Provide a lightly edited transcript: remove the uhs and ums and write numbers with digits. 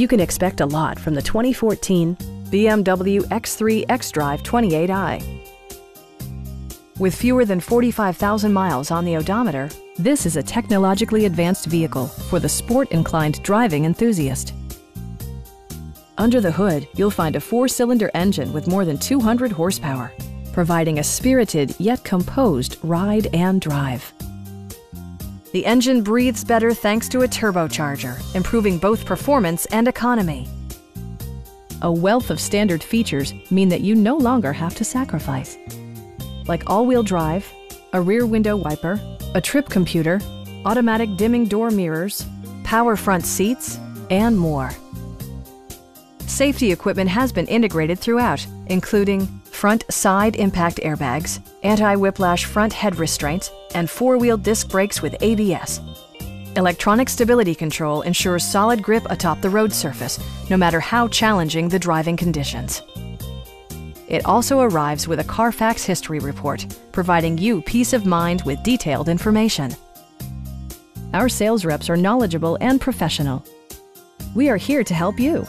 You can expect a lot from the 2014 BMW X3 xDrive28i. With fewer than 45,000 miles on the odometer, this is a technologically advanced vehicle for the sport-inclined driving enthusiast. Under the hood, you'll find a 4-cylinder engine with more than 200 horsepower, providing a spirited yet composed ride and drive. The engine breathes better thanks to a turbocharger, improving both performance and economy. A wealth of standard features mean that you no longer have to sacrifice, like all-wheel drive, a rear window wiper, a trip computer, automatic dimming door mirrors, power front seats, and more. Safety equipment has been integrated throughout, including front side impact airbags, anti-whiplash front head restraints, and four-wheel disc brakes with ABS. Electronic stability control ensures solid grip atop the road surface, no matter how challenging the driving conditions. It also arrives with a Carfax history report, providing you peace of mind with detailed information. Our sales reps are knowledgeable and professional. We are here to help you.